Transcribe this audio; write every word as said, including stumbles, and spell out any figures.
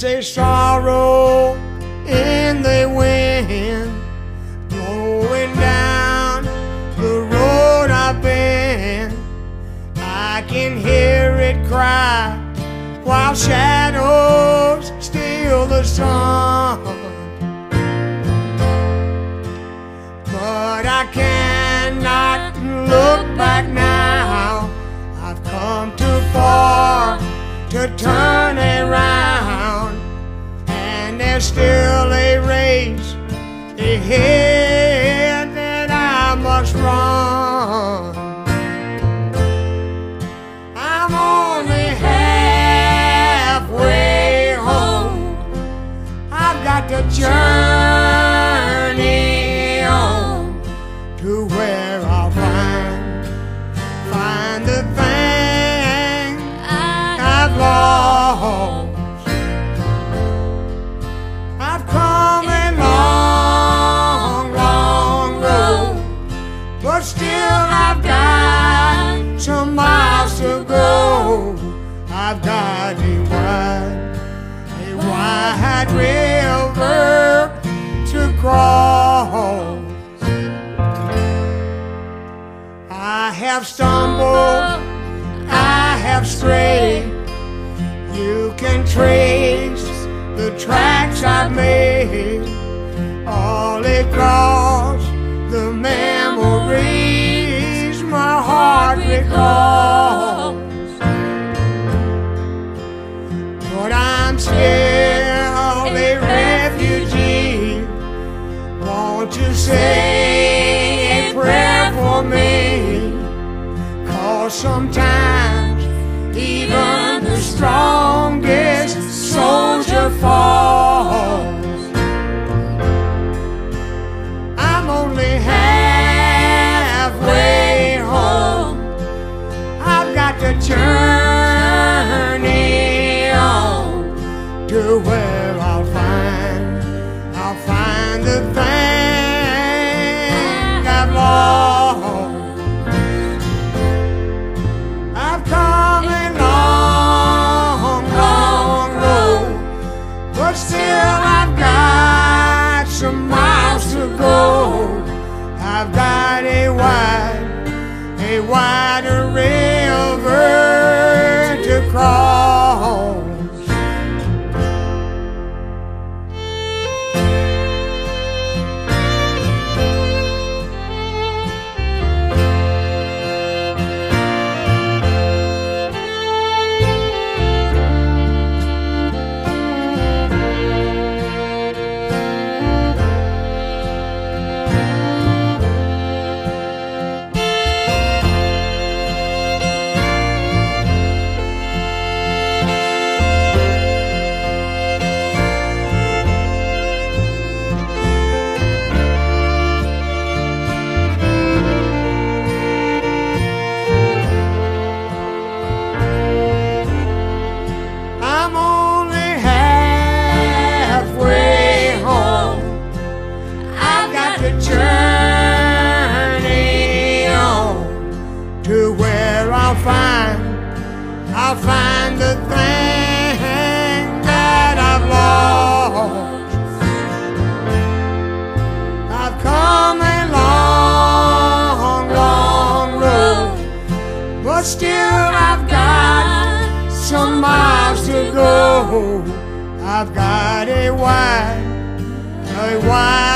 There's a sorrow in the wind blowing down the road I've been. I can hear it cry while shadows steal the sun. But I cannot look back now. I've come too far to turn around, and there's still a race ahead that I must run. I'm only halfway home. I've got to journey on to where I'll find, find the thing I've lost. I've come a long, long road, but still I've got some miles to go. I've got a wide, a wide river to cross. I have stumbled, I have strayed. You can trace the tracks I've made all across the memories my heart recalls. But I'm still a refugee. Won't you say a prayer for me? 'Cause sometimes even the strong soldier falls. I'm only halfway home. I've got to journey on to where I'll find, I'll find the thing I've lost. I've come and still I've got some miles to go. I've got a wide, a wider river to cross. Journey on to where I'll find, I'll find the thing that I've lost. I've come a long, long road, but still I've got some miles to go. I've got a wide, a wide